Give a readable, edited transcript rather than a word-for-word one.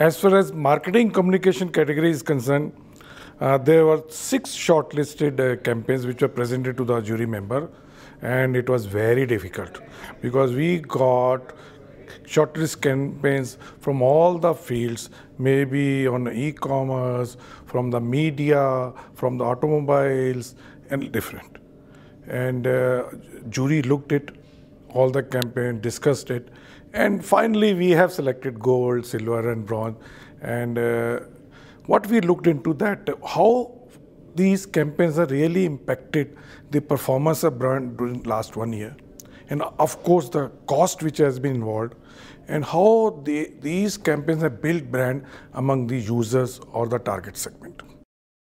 As far as marketing communication category is concerned, there were 6 shortlisted campaigns which were presented to the jury member, and it was very difficult because we got shortlist campaigns from all the fields, maybe on e-commerce, from the media, from the automobiles, and different. And jury looked at all the campaign, discussed it, and finally we have selected gold, silver, and bronze. And what we looked into that, how these campaigns have really impacted the performance of brand during last 1 year. And of course, the cost which has been involved, and how these campaigns have built brand among the users or the target segment.